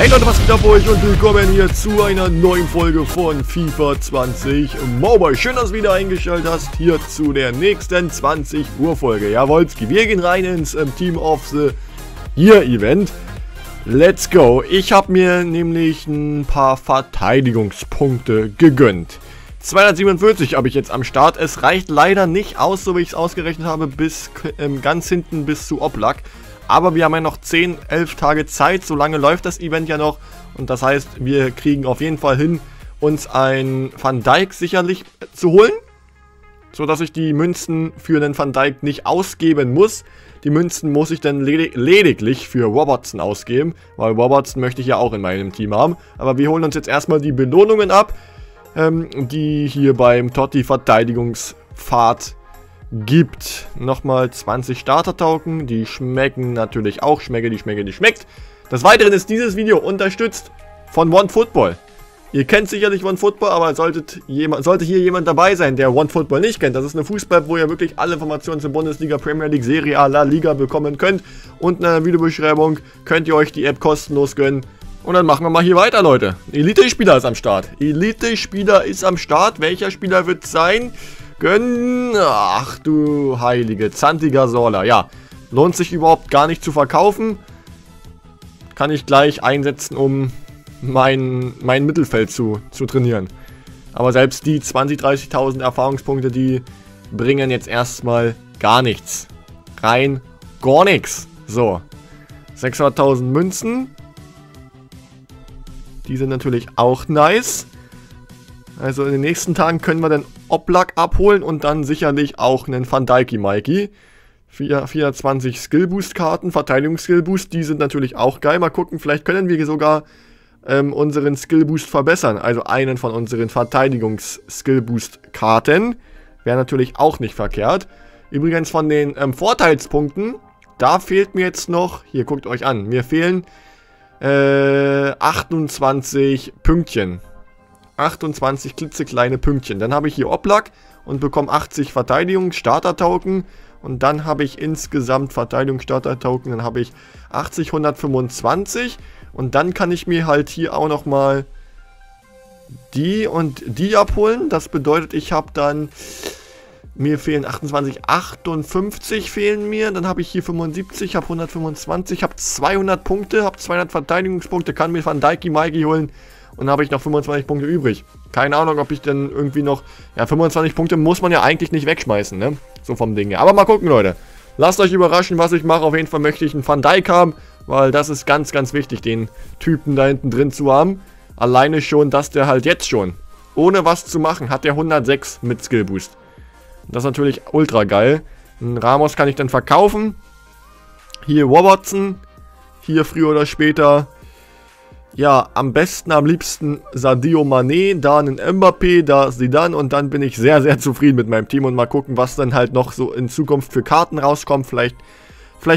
Hey Leute, was geht ab euch und willkommen hier zu einer neuen Folge von FIFA 20 Mobile. Schön, dass du wieder eingeschaltet hast hier zu der nächsten 20 Uhr Folge. Jawolski, wir gehen rein ins Team of the Year Event. Let's go. Ich habe mir nämlich ein paar Verteidigungspunkte gegönnt. 247 habe ich jetzt am Start. Es reicht leider nicht aus, so wie ich es ausgerechnet habe, bis ganz hinten bis zu Oblak. Aber wir haben ja noch 10, 11 Tage Zeit, so lange läuft das Event ja noch. Und das heißt, wir kriegen auf jeden Fall hin, uns einen Van Dijk sicherlich zu holen. Sodass ich die Münzen für den Van Dijk nicht ausgeben muss. Die Münzen muss ich dann lediglich für Robertson ausgeben. Weil Robertson möchte ich ja auch in meinem Team haben. Aber wir holen uns jetzt erstmal die Belohnungen ab, die hier beim Totti-Verteidigungspfad gibt. Nochmal 20 Starter-Token, die schmecken natürlich auch, schmeckt. Des Weiteren ist dieses Video unterstützt von Onefootball. Ihr kennt sicherlich Onefootball, aber sollte hier jemand dabei sein, der Onefootball nicht kennt. Das ist eine Fußball-App, wo ihr wirklich alle Informationen zur Bundesliga, Premier League, Serie A, La Liga bekommen könnt. Und in der Videobeschreibung könnt ihr euch die App kostenlos gönnen. Und dann machen wir mal hier weiter, Leute. Elite-Spieler ist am Start. Welcher Spieler wird es sein? Gönnen. Ach du heilige Santi Cazorla. Ja, lohnt sich überhaupt gar nicht zu verkaufen. Kann ich gleich einsetzen, um mein Mittelfeld zu trainieren. Aber selbst die 20.000, 30.000 Erfahrungspunkte, die bringen jetzt erstmal gar nichts. Rein gar nichts. So, 600.000 Münzen. Die sind natürlich auch nice. Also in den nächsten Tagen können wir dann Oblak abholen und dann sicherlich auch einen Van Dijk-Mikey. 420 Skillboost-Karten, Verteidigungs-Skillboost, die sind natürlich auch geil. Mal gucken, vielleicht können wir sogar unseren Skillboost verbessern. Also einen von unseren Verteidigungs-Skillboost-Karten. Wäre natürlich auch nicht verkehrt. Übrigens von den Vorteilspunkten, da fehlt mir jetzt noch, hier guckt euch an, mir fehlen 28 Pünktchen. 28 klitzekleine Pünktchen. Dann habe ich hier Oblak und bekomme 80 Verteidigungsstarter-Token. Und dann habe ich insgesamt Verteidigungsstarter-Token. Dann habe ich 80, 125. Und dann kann ich mir halt hier auch nochmal die und die abholen. Das bedeutet, ich habe dann... Mir fehlen 28, 58 fehlen mir. Dann habe ich hier 75, habe 125, habe 200 Punkte, habe 200 Verteidigungspunkte. Kann mir Van Dijk Mikey holen. Und habe ich noch 25 Punkte übrig. Keine Ahnung, ob ich dann irgendwie noch... Ja, 25 Punkte muss man ja eigentlich nicht wegschmeißen, ne? So vom Ding her. Aber mal gucken, Leute. Lasst euch überraschen, was ich mache. Auf jeden Fall möchte ich einen Van Dijk haben. Weil das ist ganz, ganz wichtig, den Typen da hinten drin zu haben. Alleine schon, dass der halt jetzt schon, ohne was zu machen, hat der 106 mit Skillboost. Das ist natürlich ultra geil. Einen Ramos kann ich dann verkaufen. Hier Robertson. Hier früher oder später... Ja, am liebsten Sadio Mané, da einen Mbappé, da Zidane und dann bin ich sehr, sehr zufrieden mit meinem Team und mal gucken, was dann halt noch so in Zukunft für Karten rauskommt. Vielleicht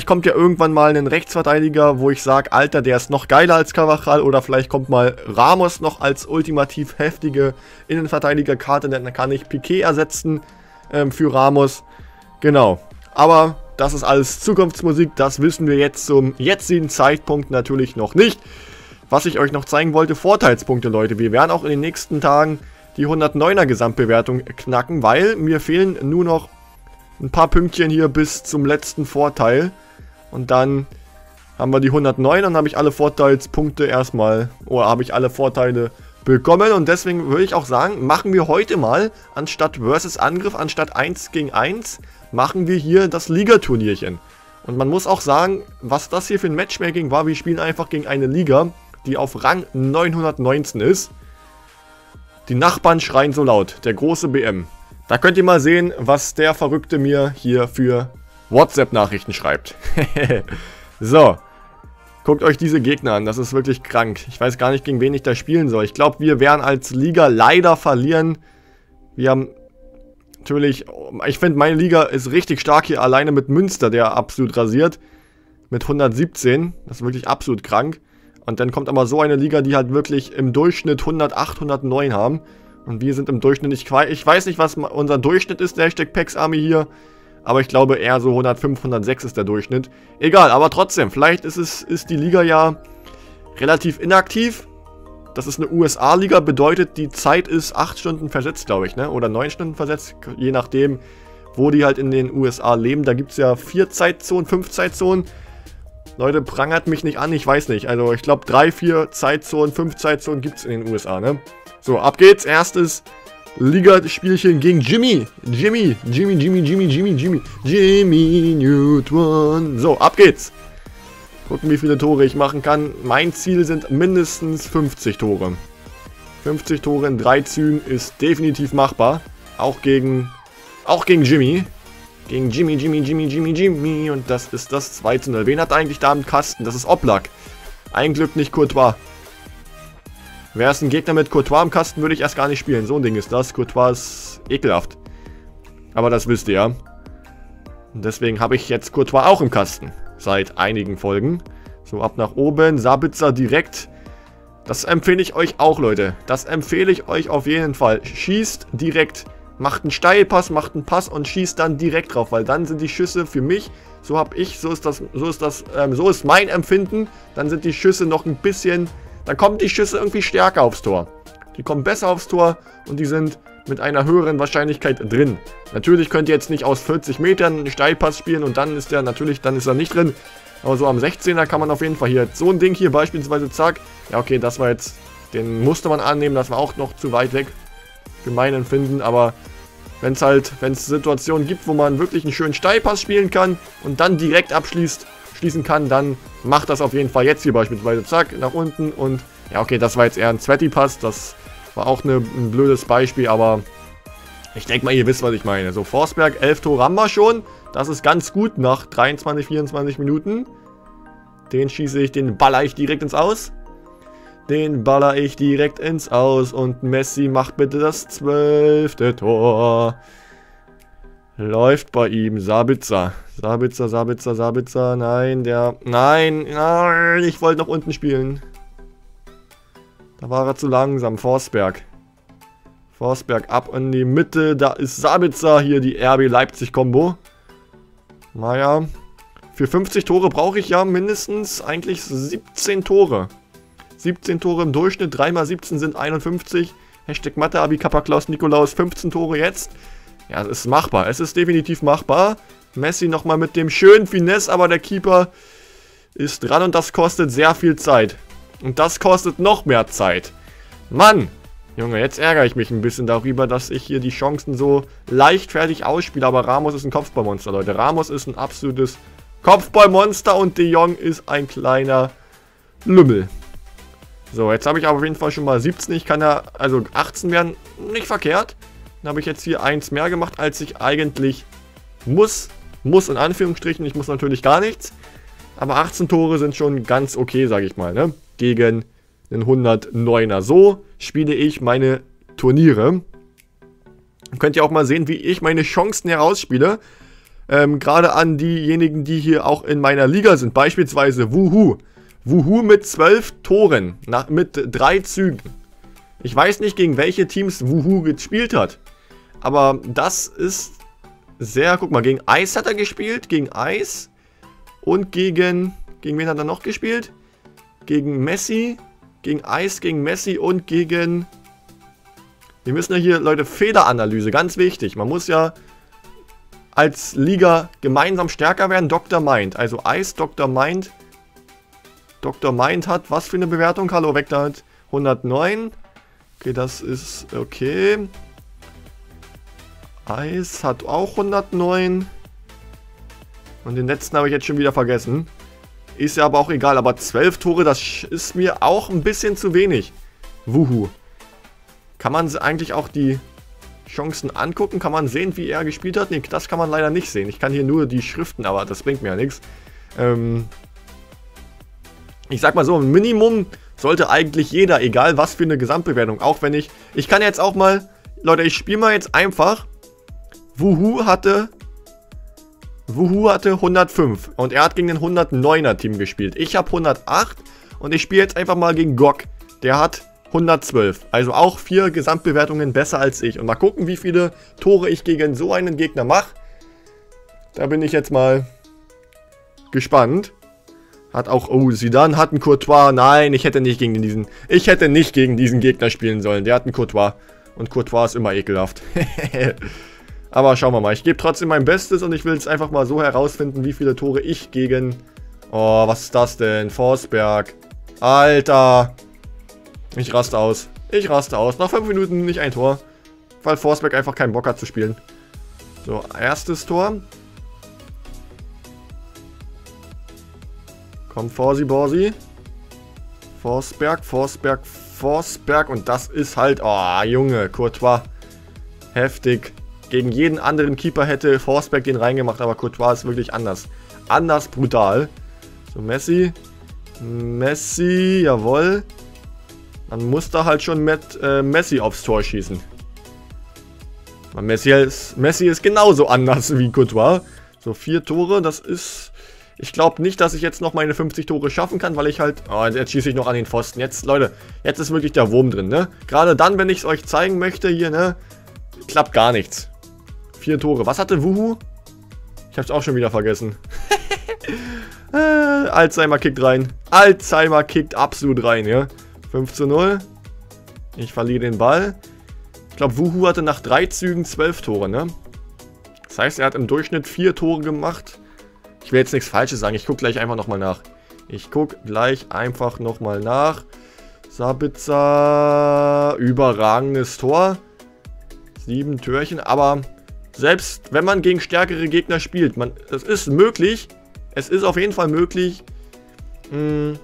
kommt ja irgendwann mal ein Rechtsverteidiger, wo ich sage, Alter, der ist noch geiler als Cavajal, oder vielleicht kommt mal Ramos noch als ultimativ heftige Innenverteidigerkarte, dann kann ich Piqué ersetzen für Ramos. Genau, aber das ist alles Zukunftsmusik, das wissen wir jetzt zum jetzigen Zeitpunkt natürlich noch nicht. Was ich euch noch zeigen wollte, Vorteilspunkte, Leute. Wir werden auch in den nächsten Tagen die 109er Gesamtbewertung knacken, weil mir fehlen nur noch ein paar Pünktchen hier bis zum letzten Vorteil. Und dann haben wir die 109 und habe ich alle Vorteilspunkte erstmal, oder habe ich alle Vorteile bekommen. Und deswegen würde ich auch sagen, machen wir heute mal, anstatt Versus Angriff, anstatt 1 gegen 1, machen wir hier das Ligaturnierchen. Und man muss auch sagen, was das hier für ein Matchmaking war, wir spielen einfach gegen eine Liga, die auf Rang 919 ist. Die Nachbarn schreien so laut, der große BM. Da könnt ihr mal sehen, was der Verrückte mir hier für WhatsApp-Nachrichten schreibt. So, guckt euch diese Gegner an, das ist wirklich krank. Ich weiß gar nicht, gegen wen ich da spielen soll. Ich glaube, wir werden als Liga leider verlieren. Wir haben natürlich, ich finde, meine Liga ist richtig stark hier, alleine mit Münster, der absolut rasiert. Mit 117, das ist wirklich absolut krank. Und dann kommt aber so eine Liga, die halt wirklich im Durchschnitt 108, 109 haben. Und wir sind im Durchschnitt, ich weiß nicht, was unser Durchschnitt ist, der Hashtag Packs Army hier. Aber ich glaube eher so 105, 106 ist der Durchschnitt. Egal, aber trotzdem, vielleicht ist die Liga ja relativ inaktiv. Das ist eine USA-Liga, bedeutet, die Zeit ist 8 Stunden versetzt, glaube ich, ne? Oder 9 Stunden versetzt, je nachdem, wo die halt in den USA leben. Da gibt es ja 4 Zeitzonen, 5 Zeitzonen. Leute, prangert mich nicht an, ich weiß nicht. Also ich glaube 3, 4 Zeitzonen, 5 Zeitzonen gibt es in den USA, ne? So, ab geht's. Erstes Ligaspielchen gegen Jimmy. Jimmy Newton. So, ab geht's. Gucken, wie viele Tore ich machen kann. Mein Ziel sind mindestens 50 Tore. 50 Tore in 3 Zügen ist definitiv machbar. Auch gegen Jimmy. Gegen Jimmy. Und das ist das 2:0. Wen hat eigentlich da im Kasten? Das ist Oblak. Ein Glück nicht Courtois. Wäre es ein Gegner mit Courtois im Kasten, würde ich erst gar nicht spielen. So ein Ding ist das. Courtois ist ekelhaft. Aber das wisst ihr ja. Deswegen habe ich jetzt Courtois auch im Kasten. Seit einigen Folgen. So, ab nach oben. Sabitzer direkt. Das empfehle ich euch auch, Leute. Das empfehle ich euch auf jeden Fall. Schießt direkt. Macht einen Steilpass, macht einen Pass und schießt dann direkt drauf. Weil dann sind die Schüsse für mich, so ist mein Empfinden. Dann sind die Schüsse noch ein bisschen, dann kommen die Schüsse irgendwie stärker aufs Tor. Die kommen besser aufs Tor und die sind mit einer höheren Wahrscheinlichkeit drin. Natürlich könnt ihr jetzt nicht aus 40 Metern einen Steilpass spielen und dann ist der natürlich, dann ist er nicht drin. Aber so am 16er kann man auf jeden Fall hier, so ein Ding hier beispielsweise, zack. Ja okay, das war jetzt, den musste man annehmen, das war auch noch zu weit weg für mein Empfinden. Aber wenn es halt, wenn es Situationen gibt, wo man wirklich einen schönen Steilpass spielen kann und dann direkt abschließen kann, dann macht das auf jeden Fall jetzt hier beispielsweise, zack, nach unten und, ja okay, das war jetzt eher ein Zwetti-Pass, das war auch ein blödes Beispiel, aber ich denke mal, ihr wisst, was ich meine. So, Forsberg, 11 Tore haben wir schon. Das ist ganz gut nach 23, 24 Minuten. Den schieße ich, den baller ich direkt ins Aus. Und Messi macht bitte das 12. Tor. Läuft bei ihm Sabitzer. Sabitzer. Nein, der... Nein, ich wollte noch unten spielen. Da war er zu langsam. Forsberg. Forsberg ab in die Mitte. Da ist Sabitzer. Hier die RB Leipzig-Kombo. Naja. Für 50 Tore brauche ich ja mindestens eigentlich 17 Tore. 17 Tore im Durchschnitt. 3 mal 17 sind 51. Hashtag Mathe-Abi, Kappa Klaus Nikolaus. 15 Tore jetzt. Ja, es ist machbar. Es ist definitiv machbar. Messi nochmal mit dem schönen Finesse. Aber der Keeper ist dran und das kostet sehr viel Zeit. Und das kostet noch mehr Zeit. Mann! Junge, jetzt ärgere ich mich ein bisschen darüber, dass ich hier die Chancen so leichtfertig ausspiele. Aber Ramos ist ein Kopfballmonster, Leute. Ramos ist ein absolutes Kopfballmonster und De Jong ist ein kleiner Lümmel. So, jetzt habe ich aber auf jeden Fall schon mal 17. Ich kann ja, also 18 werden, nicht verkehrt. Dann habe ich jetzt hier 1 mehr gemacht, als ich eigentlich muss. Muss in Anführungsstrichen, ich muss natürlich gar nichts. Aber 18 Tore sind schon ganz okay, sage ich mal, ne? Gegen einen 109er. So spiele ich meine Turniere. Könnt ihr auch mal sehen, wie ich meine Chancen herausspiele. Gerade an diejenigen, die hier auch in meiner Liga sind. Beispielsweise Wuhu. Wuhu mit 12 Toren. Mit 3 Zügen. Ich weiß nicht, gegen welche Teams Wuhu gespielt hat. Aber das ist sehr... Guck mal, gegen Eis hat er gespielt. Gegen Eis. Und gegen... Gegen wen hat er noch gespielt? Gegen Messi, gegen Eis, gegen Messi und gegen... Wir müssen ja hier, Leute, Fehleranalyse, ganz wichtig. Man muss ja als Liga gemeinsam stärker werden. Dr. Mind, also Eis, Dr. Mind. Dr. Mind hat, was für eine Bewertung? Hallo, weg da hat 109. Okay, das ist okay. Eis hat auch 109. Und den letzten habe ich jetzt schon wieder vergessen. Ist ja aber auch egal, aber 12 Tore, das ist mir auch ein bisschen zu wenig. Wuhu. Kann man eigentlich auch die Chancen angucken? Kann man sehen, wie er gespielt hat? Nee, das kann man leider nicht sehen. Ich kann hier nur die Schriften, aber das bringt mir ja nichts. Ich sag mal so, ein Minimum sollte eigentlich jeder, egal was für eine Gesamtbewertung. Auch wenn ich... Ich kann jetzt auch mal... Leute, ich spiele mal jetzt einfach. Wuhu hatte 105 und er hat gegen den 109er Team gespielt. Ich habe 108 und ich spiele jetzt einfach mal gegen Gok. Der hat 112, also auch 4 Gesamtbewertungen besser als ich. Und mal gucken, wie viele Tore ich gegen so einen Gegner mache. Da bin ich jetzt mal gespannt. Hat auch, oh, Zidane hat einen Courtois. Nein, ich hätte nicht gegen diesen Gegner spielen sollen. Der hat einen Courtois. Und Courtois ist immer ekelhaft. Aber schauen wir mal. Ich gebe trotzdem mein Bestes und ich will es einfach mal so herausfinden, wie viele Tore ich gegen... Oh, was ist das denn? Forsberg. Alter. Ich raste aus. Ich raste aus. Nach 5 Minuten nicht ein Tor. Weil Forsberg einfach keinen Bock hat zu spielen. So, erstes Tor. Komm, Borsi. Forsberg. Und das ist halt... Oh, Junge, Courtois. Heftig. Gegen jeden anderen Keeper hätte Forsberg den reingemacht, aber Courtois ist wirklich anders. Anders brutal. So, Messi. Messi, jawohl. Dann muss da halt schon mit Messi aufs Tor schießen. Aber Messi ist genauso anders wie Courtois. So, 4 Tore, das ist... Ich glaube nicht, dass ich jetzt noch meine 50 Tore schaffen kann, weil ich halt... Oh, jetzt schieße ich noch an den Pfosten. Jetzt, Leute, jetzt ist wirklich der Wurm drin, ne? Gerade dann, wenn ich es euch zeigen möchte hier, ne? Klappt gar nichts. 4 Tore. Was hatte Wuhu? Ich hab's auch schon wieder vergessen. Alzheimer kickt rein. Alzheimer kickt absolut rein, ja? 5:0. Ich verliere den Ball. Ich glaube, Wuhu hatte nach 3 Zügen 12 Tore, ne? Das heißt, er hat im Durchschnitt 4 Tore gemacht. Ich will jetzt nichts Falsches sagen. Ich gucke gleich einfach nochmal nach. Sabitzer. Überragendes Tor. 7 Türchen. Aber selbst wenn man gegen stärkere Gegner spielt, es ist möglich. Es ist auf jeden Fall möglich, in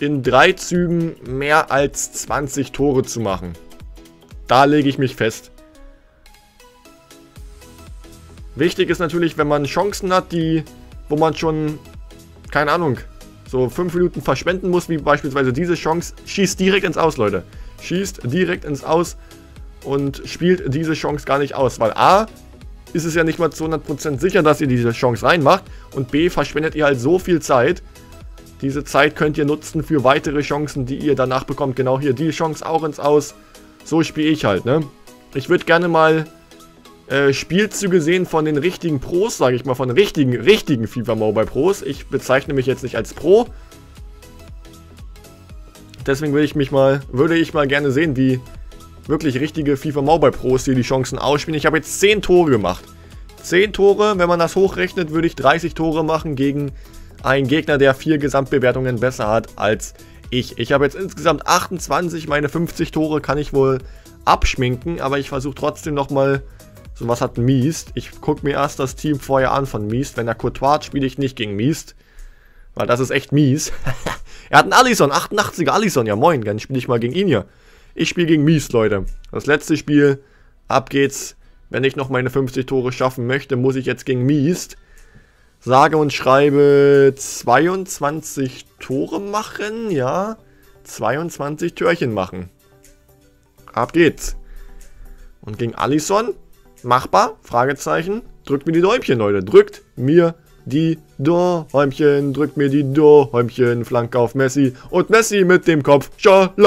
3 Zügen mehr als 20 Tore zu machen. Da lege ich mich fest. Wichtig ist natürlich, wenn man Chancen hat, wo man schon, keine Ahnung, so 5 Minuten verschwenden muss, wie beispielsweise diese Chance, schießt direkt ins Aus, Leute. Schießt direkt ins Aus und spielt diese Chance gar nicht aus, weil A, ist es ja nicht mal zu 100% sicher, dass ihr diese Chance reinmacht und B, verschwendet ihr halt so viel Zeit. Diese Zeit könnt ihr nutzen für weitere Chancen, die ihr danach bekommt. Genau hier, die Chance auch ins Aus. So spiele ich halt, ne? Ich würde gerne mal... Spielzüge sehen von den richtigen Pros, sage ich mal, von den richtigen FIFA Mobile Pros. Ich bezeichne mich jetzt nicht als Pro. Deswegen würde ich mal gerne sehen, wie wirklich richtige FIFA Mobile Pros hier die Chancen ausspielen. Ich habe jetzt 10 Tore gemacht. 10 Tore, wenn man das hochrechnet, würde ich 30 Tore machen gegen einen Gegner, der 4 Gesamtbewertungen besser hat als ich. Ich habe jetzt insgesamt 28, meine 50 Tore kann ich wohl abschminken, aber ich versuche trotzdem nochmal... So, was hat Miest? Ich gucke mir erst das Team vorher an von Miest. Wenn er Courtois hat, spiele ich nicht gegen Miest. Weil das ist echt mies. Er hat einen Alisson, 88er Alisson. Ja moin, dann spiele ich mal gegen ihn hier. Ich spiele gegen Miest, Leute. Das letzte Spiel, ab geht's. Wenn ich noch meine 50 Tore schaffen möchte, muss ich jetzt gegen Miest sage und schreibe 22 Tore machen. Ja, 22 Türchen machen. Ab geht's. Und gegen Alisson... Machbar? Fragezeichen. Drückt mir die Däumchen, Leute. Drückt mir die Däumchen. Drückt mir die Däumchen. Flanke auf Messi. Und Messi mit dem Kopf. Und Sabitzer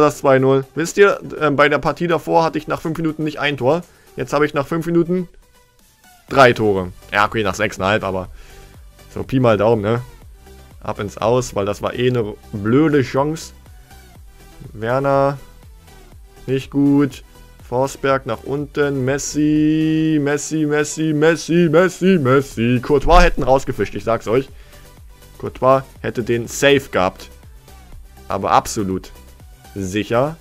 das 2:0. Wisst ihr, bei der Partie davor hatte ich nach 5 Minuten nicht ein Tor. Jetzt habe ich nach 5 Minuten 3 Tore. Ja, okay, nach 6,5, aber so Pi mal Daumen, ne? Ab ins Aus, weil das war eh eine blöde Chance. Werner, nicht gut. Forsberg nach unten. Messi. Courtois hätten rausgefischt, ich sag's euch. Courtois hätte den safe gehabt. Aber absolut sicher.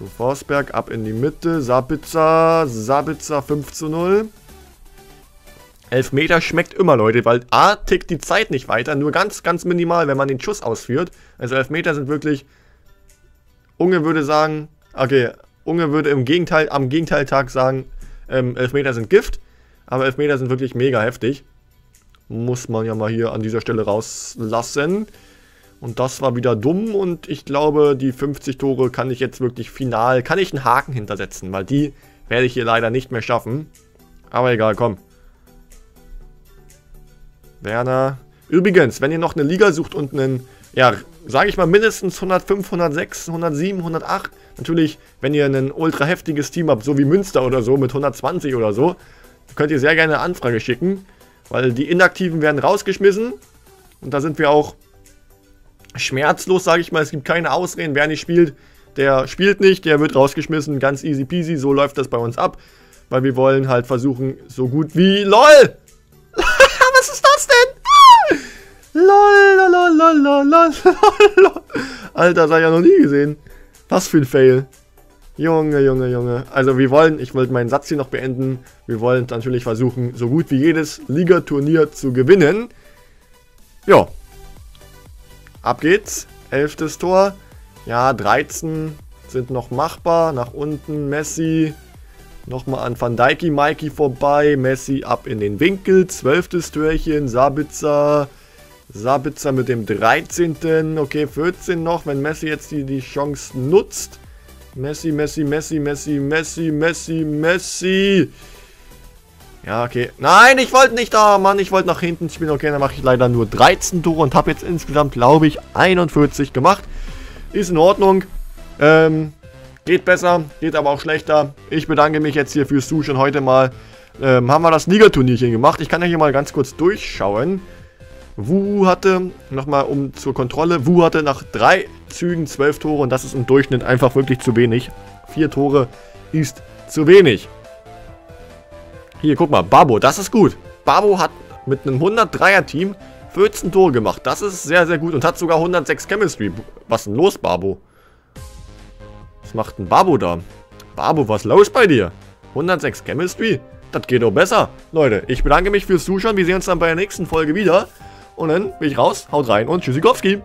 So, Forsberg ab in die Mitte. Sabitzer 5:0. 11 Meter schmeckt immer, Leute, weil A, tickt die Zeit nicht weiter. Nur ganz, ganz minimal, wenn man den Schuss ausführt. Also 11 Meter sind wirklich... Unge würde sagen, okay, Unge würde am Gegenteiltag sagen, Elfmeter sind Gift, aber Elfmeter sind wirklich mega heftig. Muss man ja mal hier an dieser Stelle rauslassen. Und das war wieder dumm und ich glaube, die 50 Tore kann ich jetzt wirklich final, kann ich einen Haken hintersetzen, weil die werde ich hier leider nicht mehr schaffen. Aber egal, komm. Werner. Übrigens, wenn ihr noch eine Liga sucht und einen, ja, sage ich mal, mindestens 105, 106, 107, 108. Natürlich, wenn ihr ein ultra heftiges Team habt, so wie Münster oder so mit 120 oder so, könnt ihr sehr gerne eine Anfrage schicken, weil die Inaktiven werden rausgeschmissen und da sind wir auch schmerzlos, sage ich mal. Es gibt keine Ausreden, wer nicht spielt, der spielt nicht, der wird rausgeschmissen, ganz easy peasy, so läuft das bei uns ab, weil wir wollen halt versuchen, so gut wie... LOL! Was ist das denn? LOL, LOL, LOL, LOL, LOL, LOL. Alter, das habe ich ja noch nie gesehen. Was für ein Fail. Junge, Junge, Junge. Also wir wollen, ich wollte meinen Satz hier noch beenden, wir wollen natürlich versuchen, so gut wie jedes Ligaturnier zu gewinnen. Ja. Ab geht's. 11. Tor. Ja, 13 sind noch machbar. Nach unten Messi. Nochmal an Van Dijk, Mikey vorbei. Messi ab in den Winkel. 12. Türchen. Sabitzer. Sabitzer mit dem 13. Okay, 14 noch, wenn Messi jetzt die Chance nutzt. Messi, Messi, Messi, Messi, Messi, Messi, Messi. Ja, okay. Nein, ich wollte nicht da, Mann. Ich wollte nach hinten spielen. Okay, dann mache ich leider nur 13 Tore und habe jetzt insgesamt, glaube ich, 41 gemacht. Ist in Ordnung. Geht besser, geht aber auch schlechter. Ich bedanke mich jetzt hier fürs Zuschauen heute mal. Haben wir das Ligaturnierchen gemacht. Ich kann ja hier mal ganz kurz durchschauen. Wuhu hatte, nochmal um zur Kontrolle, Wuhu hatte nach 3 Zügen 12 Tore und das ist im Durchschnitt einfach wirklich zu wenig. 4 Tore ist zu wenig. Hier, guck mal, Babo, das ist gut. Babo hat mit einem 103er-Team 14 Tore gemacht. Das ist sehr, sehr gut und hat sogar 106 Chemistry. Was ist denn los, Babo? Was macht denn Babo da? Babo, was ist los bei dir? 106 Chemistry? Das geht doch besser. Leute, ich bedanke mich fürs Zuschauen. Wir sehen uns dann bei der nächsten Folge wieder. Und dann bin ich raus, haut rein und tschüssikowski.